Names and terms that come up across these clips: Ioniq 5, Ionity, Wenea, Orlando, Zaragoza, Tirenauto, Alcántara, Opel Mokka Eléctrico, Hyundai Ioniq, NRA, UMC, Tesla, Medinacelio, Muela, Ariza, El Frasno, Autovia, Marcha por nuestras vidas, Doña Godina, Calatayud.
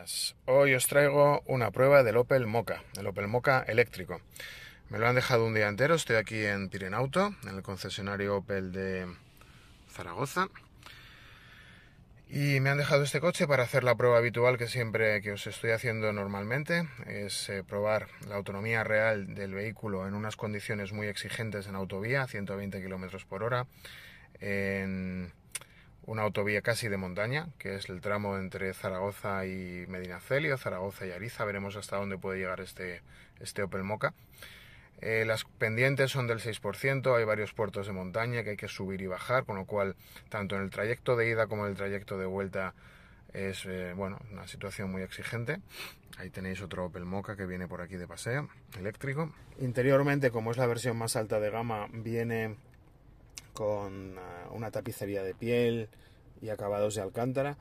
días. Hoy os traigo una prueba del Opel Mokka, el Opel Mokka eléctrico. Me lo han dejado un día entero, estoy aquí en Tirenauto, en el concesionario Opel de Zaragoza. Y me han dejado este coche para hacer la prueba habitual que siempre que os estoy haciendo normalmente, es probar la autonomía real del vehículo en unas condiciones muy exigentes en autovía, 120 km por hora, en una autovía casi de montaña, que es el tramo entre Zaragoza y Medinacelio, Zaragoza y Ariza. Veremos hasta dónde puede llegar este Opel Mokka. Las pendientes son del 6%, hay varios puertos de montaña que hay que subir y bajar, con lo cual tanto en el trayecto de ida como en el trayecto de vuelta es una situación muy exigente. Ahí tenéis otro Opel Mokka que viene por aquí de paseo, eléctrico. Interiormente, como es la versión más alta de gama, viene con una tapicería de piel y acabados de alcántara.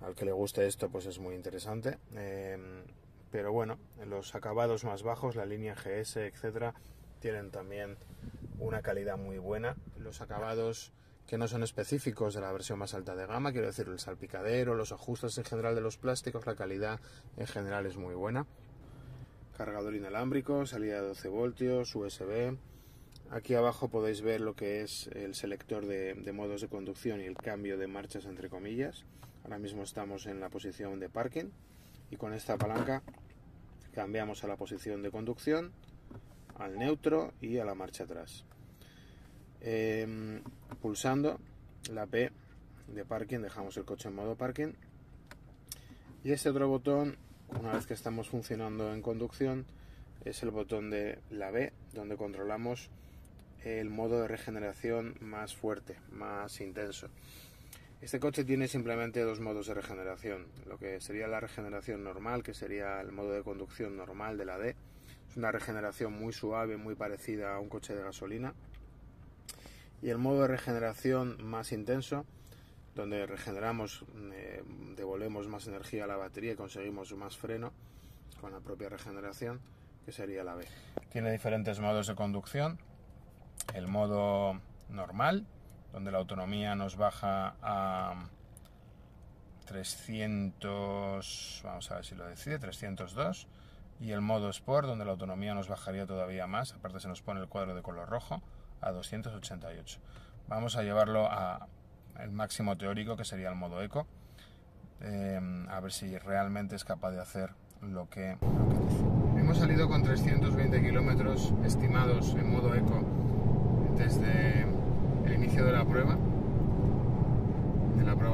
Al que le guste esto pues es muy interesante. Pero bueno, los acabados más bajos, la línea GS, etcétera, tienen también una calidad muy buena. Los acabados que no son específicos de la versión más alta de gama, quiero decir, el salpicadero, los ajustes en general de los plásticos, la calidad en general es muy buena. Cargador inalámbrico, salida de 12 voltios, USB. Aquí abajo podéis ver lo que es el selector de modos de conducción y el cambio de marchas, entre comillas. Ahora mismo estamos en la posición de parking. Y con esta palanca cambiamos a la posición de conducción, al neutro y a la marcha atrás. Pulsando la P de parking, dejamos el coche en modo parking. Y este otro botón, una vez que estamos funcionando en conducción, es el botón de la B, donde controlamos el modo de regeneración más fuerte, más intenso. Este coche tiene simplemente dos modos de regeneración, lo que sería la regeneración normal, que sería el modo de conducción normal de la D. Es una regeneración muy suave, muy parecida a un coche de gasolina. Y el modo de regeneración más intenso, donde regeneramos, devolvemos más energía a la batería y conseguimos más freno con la propia regeneración, que sería la B. Tiene diferentes modos de conducción. El modo normal, donde la autonomía nos baja a 300, vamos a ver si lo decide, 302, y el modo Sport, donde la autonomía nos bajaría todavía más, aparte se nos pone el cuadro de color rojo, a 288. Vamos a llevarlo al máximo teórico, que sería el modo Eco, a ver si realmente es capaz de hacer lo que dice. Hemos salido con 320 kilómetros estimados en modo Eco desde el inicio de la prueba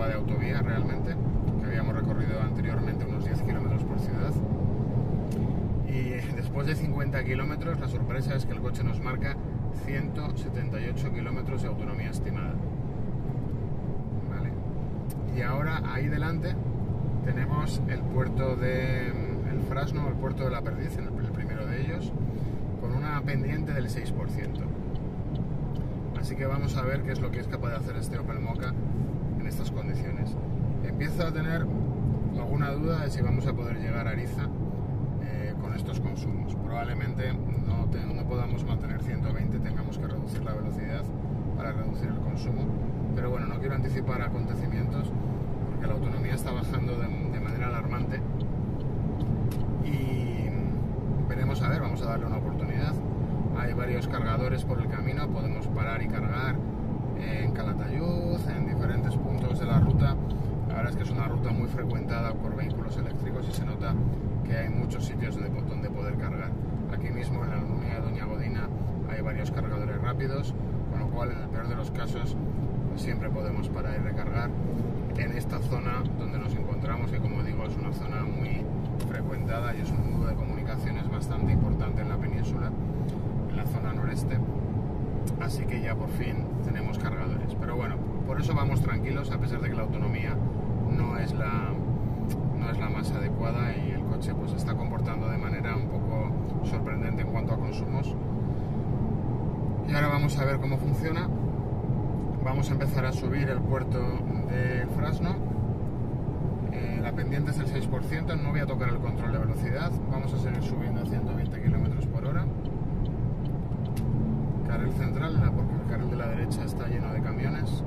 de autovía, realmente, que habíamos recorrido anteriormente unos 10 kilómetros por ciudad. Y después de 50 kilómetros, la sorpresa es que el coche nos marca 178 kilómetros de autonomía estimada. ¿Vale? Y ahora, ahí delante, tenemos el puerto de El Frasno, el puerto de la perdiz, el primero de ellos, con una pendiente del 6%. Así que vamos a ver qué es lo que es capaz de hacer este Opel Mokka en estas condiciones. Empiezo a tener alguna duda de si vamos a poder llegar a Ariza con estos consumos. Probablemente no podamos mantener 120, tengamos que reducir la velocidad para reducir el consumo. Pero bueno, no quiero anticipar acontecimientos porque la autonomía está bajando de manera alarmante. Y veremos a ver, vamos a darle una oportunidad. Hay varios cargadores por el camino, podemos parar y cargar en Calatayud, en diferentes puntos de la ruta. La verdad es que es una ruta muy frecuentada por vehículos eléctricos y se nota que hay muchos sitios donde poder cargar. Aquí mismo en la comunidad de Doña Godina hay varios cargadores rápidos, con lo cual en el peor de los casos pues siempre podemos parar y recargar en esta zona donde nos encontramos, que como digo es una zona muy frecuentada y es un nudo de comunicaciones bastante importante en la península, en la zona noreste, así que ya por fin tenemos cargadores. Pero bueno, por eso vamos tranquilos, a pesar de que la autonomía no es la más adecuada y el coche pues está comportando de manera un poco sorprendente en cuanto a consumos. Y ahora vamos a ver cómo funciona. Vamos a empezar a subir el puerto de Frasno. La pendiente es el 6%, no voy a tocar el control de velocidad, vamos a seguir subiendo a 120 km por hora. Carril central, porque el carril de la derecha está lleno de camiones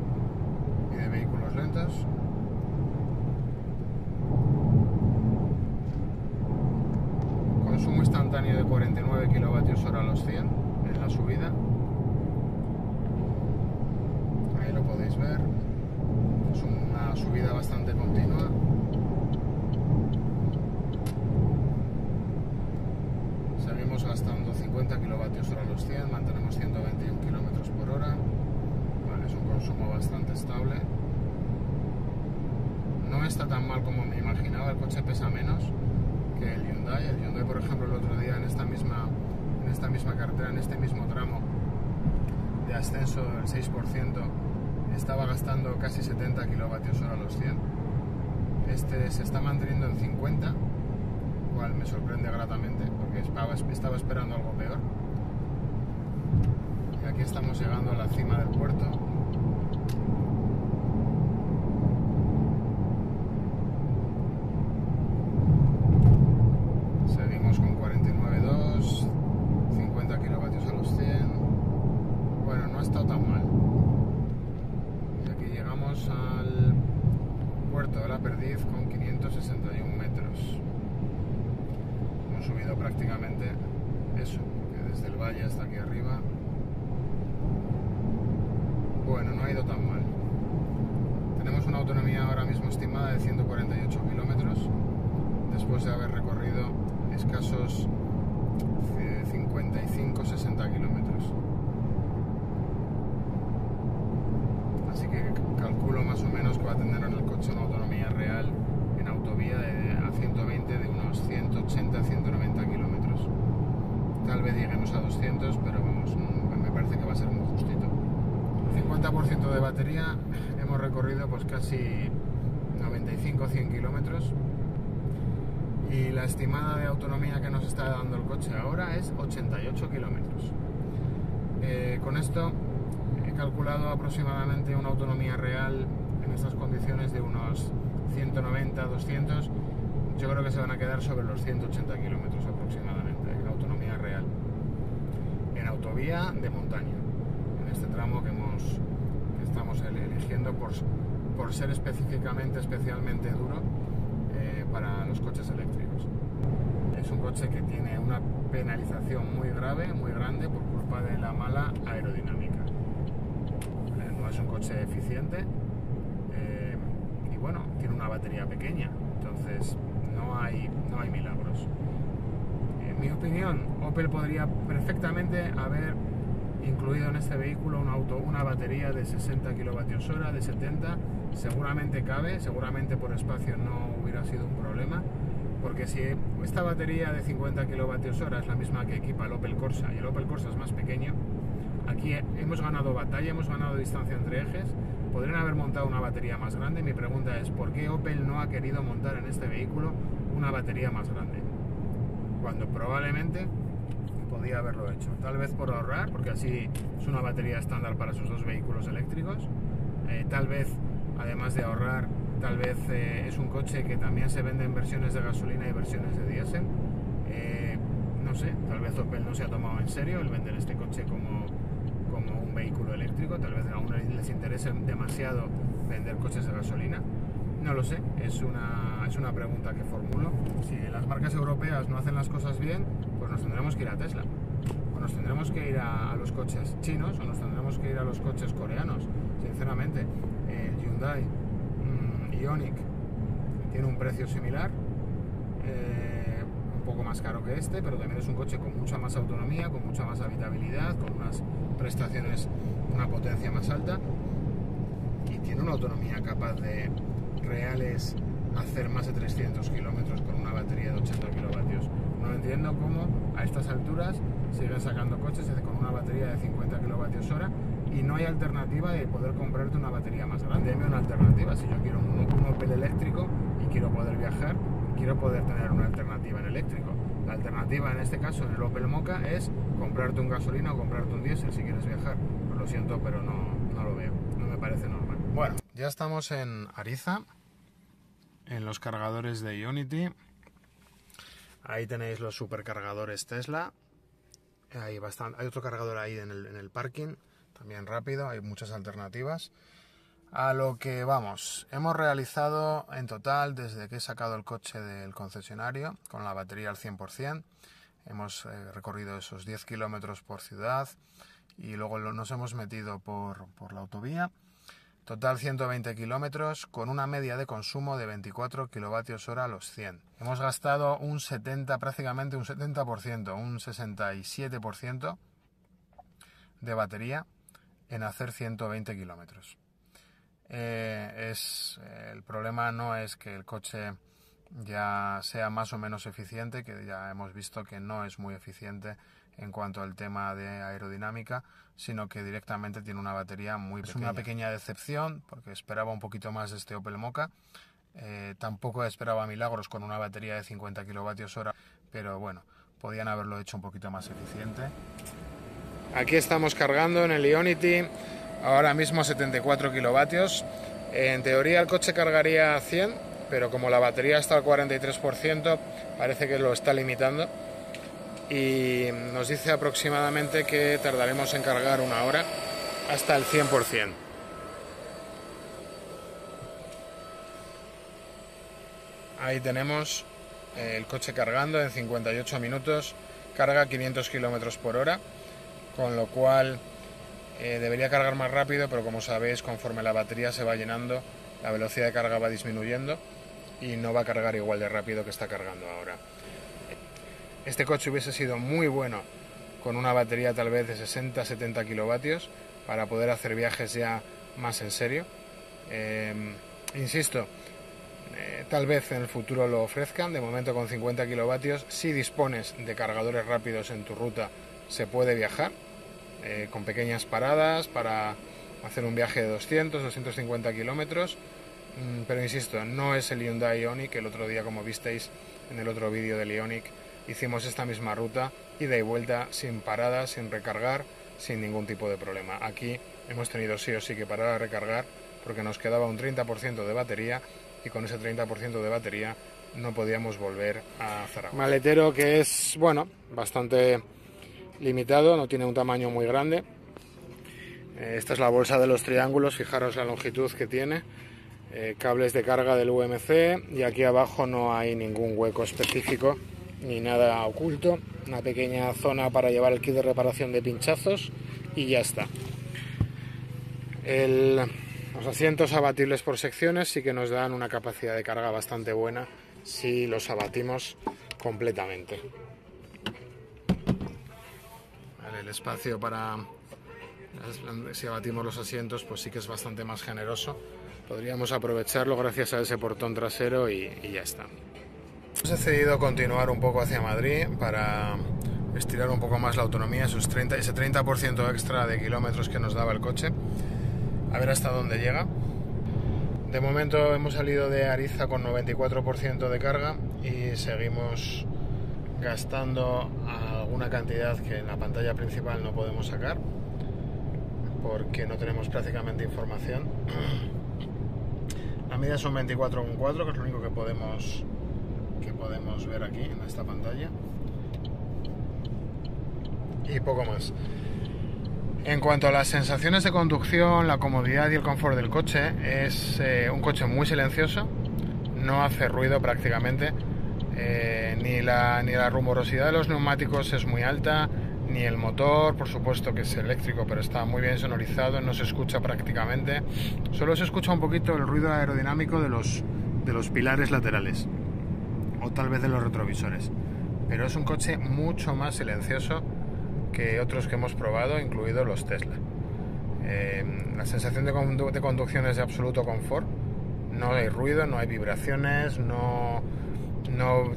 y de vehículos lentos. de 49 kWh a los 100 en la subida. Ahí lo podéis ver. Es una subida bastante continua. Seguimos gastando 50 kWh a los 100, mantenemos 121 km por hora. Vale, es un consumo bastante estable. No está tan mal como me imaginaba, el coche pesa menos que el Hyundai. El Hyundai, por ejemplo, el otro día en esta misma carretera, en este mismo tramo de ascenso del 6%, estaba gastando casi 70 kWh a los 100. Este se está manteniendo en 50, cual me sorprende gratamente porque estaba esperando algo peor. Y aquí estamos llegando a la cima del puerto. Hemos recorrido pues casi 95-100 kilómetros y la estimada de autonomía que nos está dando el coche ahora es 88 kilómetros. Con esto he calculado aproximadamente una autonomía real en estas condiciones de unos 190-200. Yo creo que se van a quedar sobre los 180 kilómetros aproximadamente en autonomía real en autovía de montaña, en este tramo que estamos eligiendo por ser especialmente duro para los coches eléctricos. Es un coche que tiene una penalización muy grande por culpa de la mala aerodinámica. No es un coche eficiente y bueno, tiene una batería pequeña, entonces no hay milagros. En mi opinión, Opel podría perfectamente haber incluido en este vehículo una batería de 60 kWh, de 70, seguramente cabe, seguramente por espacio no hubiera sido un problema, porque si esta batería de 50 kWh es la misma que equipa el Opel Corsa, y el Opel Corsa es más pequeño, aquí hemos ganado batalla, hemos ganado distancia entre ejes, podrían haber montado una batería más grande. Mi pregunta es, ¿por qué Opel no ha querido montar en este vehículo una batería más grande? Cuando probablemente podía haberlo hecho, tal vez por ahorrar, porque así es una batería estándar para sus dos vehículos eléctricos. Tal vez, además de ahorrar, tal vez es un coche que también se vende en versiones de gasolina y versiones de diésel. No sé, tal vez Opel no se ha tomado en serio el vender este coche como un vehículo eléctrico, tal vez aún les interese demasiado vender coches de gasolina. No lo sé, es una pregunta que formulo. Si las marcas europeas no hacen las cosas bien, pues nos tendremos que ir a Tesla, o nos tendremos que ir a los coches chinos, o nos tendremos que ir a los coches coreanos. Sinceramente, el Hyundai Ioniq tiene un precio similar, un poco más caro que este, pero también es un coche con mucha más autonomía, con mucha más habitabilidad, con unas prestaciones, una potencia más alta, y tiene una autonomía capaz de reales hacer más de 300 kilómetros con una batería de 80 kilovatios. No entiendo cómo a estas alturas siguen sacando coches con una batería de 50 kWh y no hay alternativa de poder comprarte una batería más grande. Deme una alternativa. Si yo quiero un Opel eléctrico y quiero poder viajar, quiero poder tener una alternativa en eléctrico. La alternativa en este caso en el Opel Mokka es comprarte un gasolina o comprarte un diésel si quieres viajar. Pues lo siento, pero no lo veo, no me parece normal. Bueno, ya estamos en Ariza, en los cargadores de Ionity. Ahí tenéis los supercargadores Tesla. Hay otro cargador ahí en el parking, también rápido, hay muchas alternativas. A lo que vamos, hemos realizado en total, desde que he sacado el coche del concesionario, con la batería al 100%, hemos recorrido esos 10 kilómetros por ciudad y luego nos hemos metido por la autovía. Total 120 kilómetros con una media de consumo de 24 kWh a los 100. Hemos gastado un 70, prácticamente un 70%, un 67% de batería en hacer 120 kilómetros. El problema no es que el coche ya sea más o menos eficiente, que ya hemos visto que no es muy eficiente en cuanto al tema de aerodinámica, sino que directamente tiene una batería muy pequeña. Es una pequeña decepción, porque esperaba un poquito más este Opel Mokka. Tampoco esperaba milagros con una batería de 50 kWh, pero bueno, podían haberlo hecho un poquito más eficiente. Aquí estamos cargando en el Ionity, ahora mismo 74 kilovatios. En teoría el coche cargaría 100, pero como la batería está al 43%, parece que lo está limitando. Y nos dice aproximadamente que tardaremos en cargar una hora hasta el 100%. Ahí tenemos el coche cargando en 58 minutos, carga 500 km por hora, con lo cual debería cargar más rápido, pero como sabéis, conforme la batería se va llenando, la velocidad de carga va disminuyendo y no va a cargar igual de rápido que está cargando ahora. Este coche hubiese sido muy bueno con una batería tal vez de 60-70 kilovatios para poder hacer viajes ya más en serio. Insisto, tal vez en el futuro lo ofrezcan. De momento con 50 kilovatios, si dispones de cargadores rápidos en tu ruta, se puede viajar con pequeñas paradas para hacer un viaje de 200-250 kilómetros. Pero insisto, no es el Hyundai Ioniq. El otro día, como visteis en el otro vídeo del Ioniq, hicimos esta misma ruta, ida y vuelta, sin paradas, sin recargar, sin ningún tipo de problema. Aquí hemos tenido sí o sí que parar a recargar porque nos quedaba un 30% de batería y con ese 30% de batería no podíamos volver a Zaragoza. Maletero que es, bueno, bastante limitado, no tiene un tamaño muy grande. Esta es la bolsa de los triángulos, fijaros la longitud que tiene. Cables de carga del UMC y aquí abajo no hay ningún hueco específico ni nada oculto, una pequeña zona para llevar el kit de reparación de pinchazos y ya está. Los asientos abatibles por secciones sí que nos dan una capacidad de carga bastante buena si los abatimos completamente. Vale, el espacio para si abatimos los asientos pues sí que es bastante más generoso, podríamos aprovecharlo gracias a ese portón trasero y ya está. Hemos decidido continuar un poco hacia Madrid para estirar un poco más la autonomía, ese 30% extra de kilómetros que nos daba el coche, a ver hasta dónde llega. De momento hemos salido de Ariza con 94% de carga y seguimos gastando alguna cantidad que en la pantalla principal no podemos sacar porque no tenemos prácticamente información. La media son 24,4, que es lo único que podemos ver aquí en esta pantalla y poco más. En cuanto a las sensaciones de conducción, la comodidad y el confort del coche, es un coche muy silencioso, no hace ruido prácticamente, ni la rumorosidad de los neumáticos es muy alta, ni el motor, por supuesto que es eléctrico pero está muy bien sonorizado, no se escucha prácticamente, solo se escucha un poquito el ruido aerodinámico de los pilares laterales o tal vez de los retrovisores, pero es un coche mucho más silencioso que otros que hemos probado, incluidos los Tesla. La sensación de conducción es de absoluto confort, no hay ruido, no hay vibraciones, no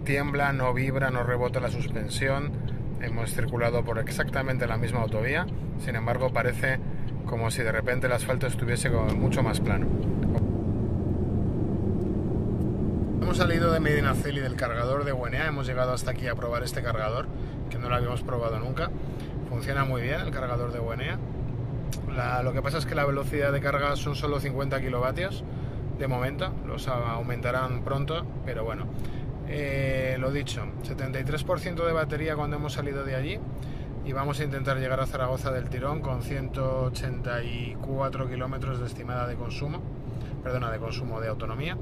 tiembla, no vibra, no rebota la suspensión. Hemos circulado por exactamente la misma autovía, sin embargo parece como si de repente el asfalto estuviese mucho más plano. Hemos salido de Medinacelio y del cargador de Wenea, hemos llegado hasta aquí a probar este cargador, que no lo habíamos probado nunca. Funciona muy bien el cargador de Wenea. Lo que pasa es que la velocidad de carga son solo 50 kilovatios, de momento, los aumentarán pronto, pero bueno. Lo dicho, 73% de batería cuando hemos salido de allí y vamos a intentar llegar a Zaragoza del tirón con 184 kilómetros de estimada de consumo, perdona, de consumo de autonomía.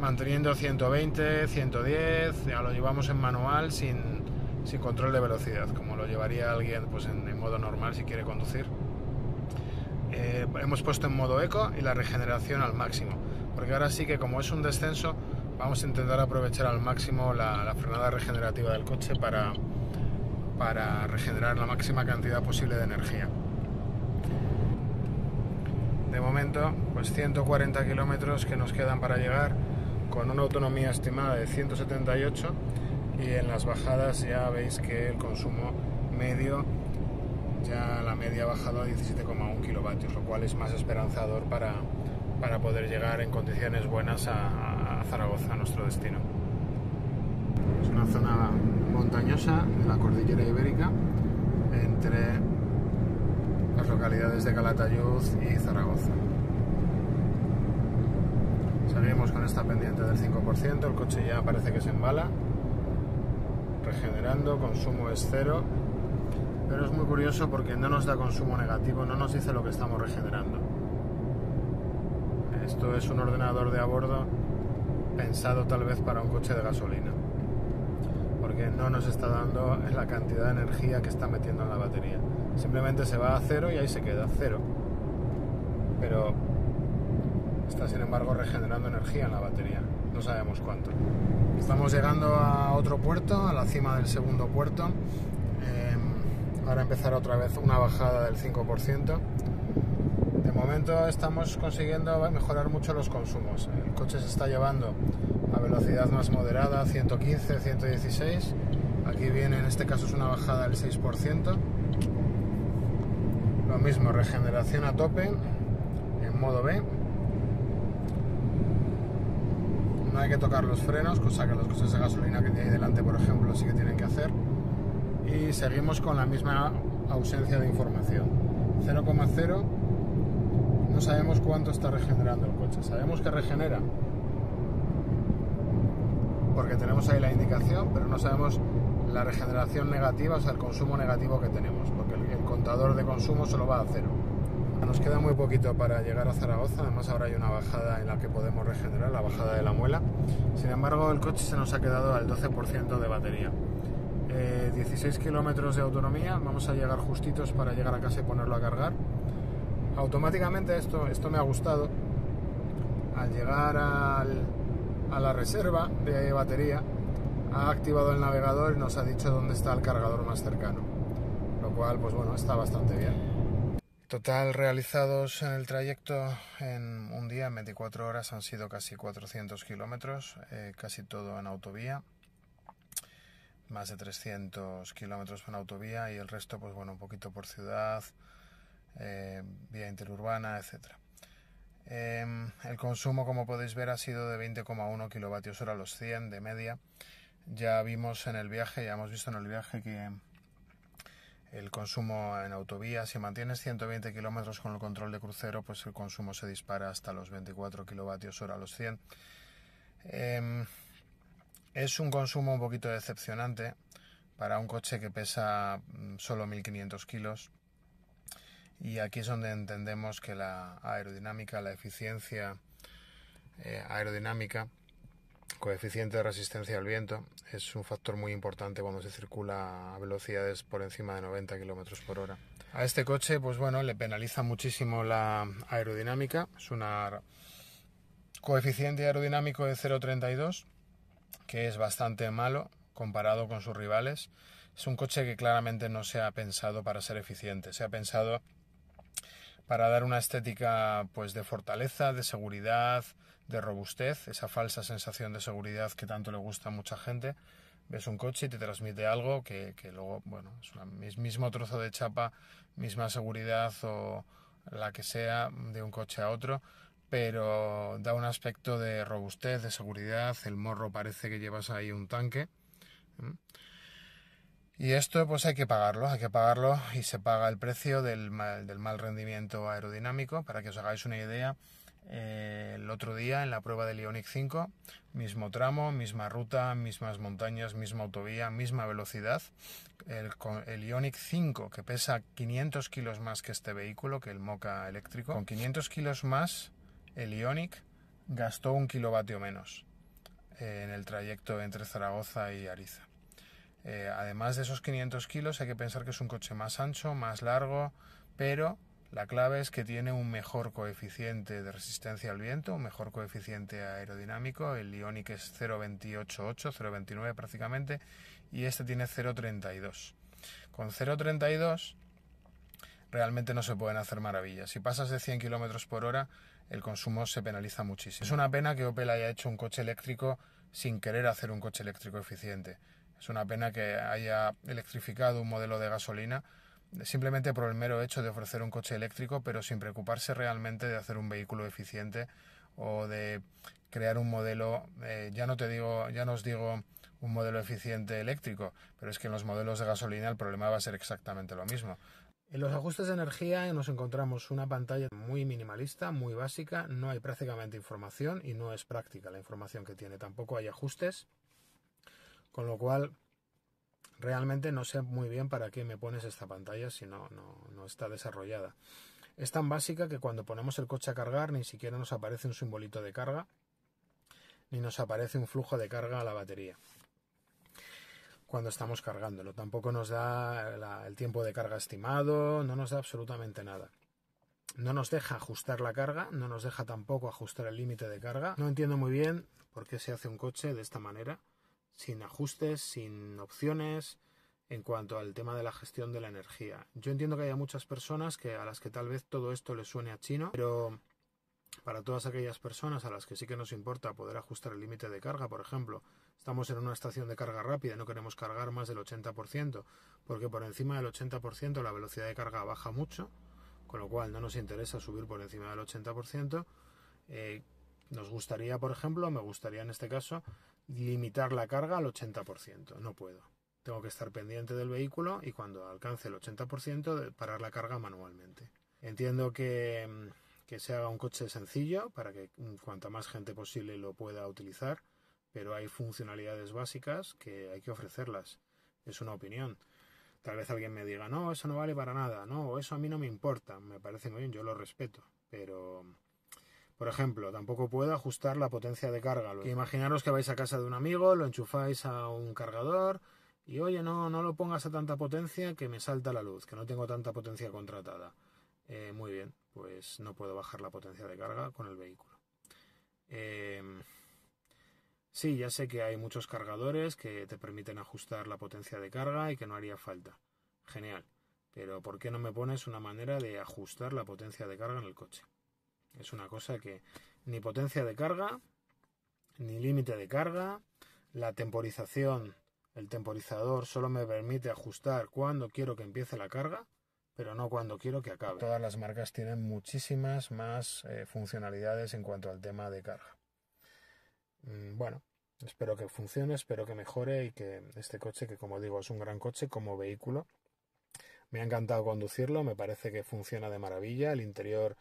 Manteniendo 120, 110, ya lo llevamos en manual sin sin control de velocidad, como lo llevaría alguien pues en modo normal si quiere conducir. Hemos puesto en modo eco y la regeneración al máximo, porque ahora sí que, como es un descenso, vamos a intentar aprovechar al máximo la frenada regenerativa del coche para regenerar la máxima cantidad posible de energía. De momento, pues 140 kilómetros que nos quedan para llegar, con una autonomía estimada de 178, y en las bajadas ya veis que el consumo medio, ya la media ha bajado a 17,1 kilovatios, lo cual es más esperanzador para poder llegar en condiciones buenas a Zaragoza, a nuestro destino. Es una zona montañosa de la cordillera ibérica, entre las localidades de Calatayud y Zaragoza. Salimos con esta pendiente del 5%, el coche ya parece que se embala, regenerando, consumo es cero, pero es muy curioso porque no nos da consumo negativo, no nos dice lo que estamos regenerando. Esto es un ordenador de a bordo pensado tal vez para un coche de gasolina, porque no nos está dando la cantidad de energía que está metiendo en la batería. Simplemente se va a cero y ahí se queda, cero. Pero está, sin embargo, regenerando energía en la batería. No sabemos cuánto. Estamos llegando a otro puerto, a la cima del segundo puerto. Ahora empezará otra vez una bajada del 5%. De momento estamos consiguiendo mejorar mucho los consumos. El coche se está llevando a velocidad más moderada, 115, 116. Aquí viene, en este caso es una bajada del 6%. Lo mismo, regeneración a tope, en modo B. No hay que tocar los frenos, cosa que los coches de gasolina que tiene ahí delante, por ejemplo, sí que tienen que hacer. Y seguimos con la misma ausencia de información. 0,0. No sabemos cuánto está regenerando el coche. Sabemos que regenera, porque tenemos ahí la indicación, pero no sabemos la regeneración negativa, o sea, el consumo negativo que tenemos, porque el contador de consumo solo va a cero. Nos queda muy poquito para llegar a Zaragoza, además ahora hay una bajada en la que podemos regenerar, la bajada de la Muela. Sin embargo, el coche se nos ha quedado al 12% de batería. 16 kilómetros de autonomía, vamos a llegar justitos para llegar a casa y ponerlo a cargar. Automáticamente esto me ha gustado. Al llegar a la reserva de batería, ha activado el navegador y nos ha dicho dónde está el cargador más cercano, lo cual, pues bueno, está bastante bien. Total realizados en el trayecto en un día, en 24 horas, han sido casi 400 kilómetros, casi todo en autovía, más de 300 kilómetros en autovía y el resto, pues bueno, un poquito por ciudad, vía interurbana, etcétera. El consumo, como podéis ver, ha sido de 20,1 kilovatios hora a los 100 de media. Ya hemos visto en el viaje que el consumo en autovía, si mantienes 120 kilómetros con el control de crucero, pues el consumo se dispara hasta los 24 kilovatios hora a los 100. Es un consumo un poquito decepcionante para un coche que pesa solo 1.500 kilos. Y aquí es donde entendemos que la aerodinámica, la eficiencia aerodinámica, coeficiente de resistencia al viento, es un factor muy importante cuando se circula a velocidades por encima de 90 km por hora. A este coche, pues bueno, le penaliza muchísimo la aerodinámica. Es una coeficiente aerodinámico de 0,32, que es bastante malo comparado con sus rivales. Es un coche que claramente no se ha pensado para ser eficiente, se ha pensado para dar una estética, pues, de fortaleza, de seguridad, de robustez, esa falsa sensación de seguridad que tanto le gusta a mucha gente. Ves un coche y te transmite algo que luego, bueno, es un mismo trozo de chapa, misma seguridad o la que sea de un coche a otro, pero da un aspecto de robustez, de seguridad. El morro parece que llevas ahí un tanque. Y esto, pues hay que pagarlo, y se paga el precio del mal rendimiento aerodinámico. Para que os hagáis una idea, el otro día en la prueba del Ioniq 5, mismo tramo, misma ruta, mismas montañas, misma autovía, misma velocidad, el Ioniq 5, que pesa 500 kilos más que este vehículo, que el Mokka eléctrico, con 500 kilos más, el Ioniq gastó 1 kilovatio menos en el trayecto entre Zaragoza y Ariza. Además de esos 500 kilos hay que pensar que es un coche más ancho, más largo, pero la clave es que tiene un mejor coeficiente de resistencia al viento, un mejor coeficiente aerodinámico. El Ioniq es 0,288, 0,29 prácticamente, y este tiene 0,32. Con 0,32 realmente no se pueden hacer maravillas. Si pasas de 100 km por hora, el consumo se penaliza muchísimo. Es una pena que Opel haya hecho un coche eléctrico sin querer hacer un coche eléctrico eficiente. Es una pena que haya electrificado un modelo de gasolina simplemente por el mero hecho de ofrecer un coche eléctrico, pero sin preocuparse realmente de hacer un vehículo eficiente o de crear un modelo, ya no os digo un modelo eficiente eléctrico, pero es que en los modelos de gasolina el problema va a ser exactamente lo mismo. En los ajustes de energía nos encontramos una pantalla muy minimalista, muy básica, no hay prácticamente información y no es práctica la información que tiene, tampoco hay ajustes, con lo cual realmente no sé muy bien para qué me pones esta pantalla si no está desarrollada. Es tan básica que cuando ponemos el coche a cargar ni siquiera nos aparece un simbolito de carga, ni nos aparece un flujo de carga a la batería cuando estamos cargándolo, tampoco nos da el tiempo de carga estimado, no nos da absolutamente nada. No nos deja ajustar la carga, no nos deja tampoco ajustar el límite de carga. No entiendo muy bien por qué se hace un coche de esta manera, sin ajustes, sin opciones en cuanto al tema de la gestión de la energía. Yo entiendo que haya muchas personas a las que tal vez todo esto les suene a chino, pero para todas aquellas personas a las que sí que nos importa poder ajustar el límite de carga, por ejemplo, estamos en una estación de carga rápida, no queremos cargar más del 80%, porque por encima del 80% la velocidad de carga baja mucho, con lo cual no nos interesa subir por encima del 80%. Nos gustaría, por ejemplo, me gustaría en este caso, limitar la carga al 80%. No puedo. Tengo que estar pendiente del vehículo y cuando alcance el 80% parar la carga manualmente. Entiendo que se haga un coche sencillo para que cuanta más gente posible lo pueda utilizar, pero hay funcionalidades básicas que hay que ofrecerlas. Es una opinión. Tal vez alguien me diga, no, eso no vale para nada, no, eso a mí no me importa, me parece muy bien, yo lo respeto, pero por ejemplo, tampoco puedo ajustar la potencia de carga. Imaginaros que vais a casa de un amigo, lo enchufáis a un cargador y oye, no lo pongas a tanta potencia que me salta la luz, que no tengo tanta potencia contratada. Muy bien, pues no puedo bajar la potencia de carga con el vehículo. Sí, ya sé que hay muchos cargadores que te permiten ajustar la potencia de carga y que no haría falta. Genial, pero ¿por qué no me pones una manera de ajustar la potencia de carga en el coche? Es una cosa que ni potencia de carga, ni límite de carga, la temporización, el temporizador solo me permite ajustar cuando quiero que empiece la carga, pero no cuando quiero que acabe. Todas las marcas tienen muchísimas más funcionalidades en cuanto al tema de carga. Bueno, espero que funcione, espero que mejore y que este coche, que como digo es un gran coche como vehículo, me ha encantado conducirlo, me parece que funciona de maravilla, el interior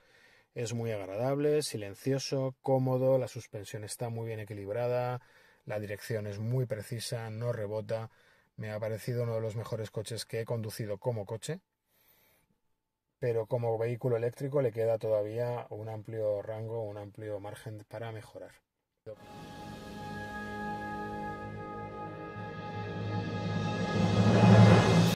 es muy agradable, silencioso, cómodo, la suspensión está muy bien equilibrada, la dirección es muy precisa, no rebota. Me ha parecido uno de los mejores coches que he conducido como coche, pero como vehículo eléctrico le queda todavía un amplio rango, un amplio margen para mejorar.